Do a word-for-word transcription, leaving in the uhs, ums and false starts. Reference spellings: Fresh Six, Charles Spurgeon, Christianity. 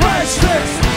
Fresh Six.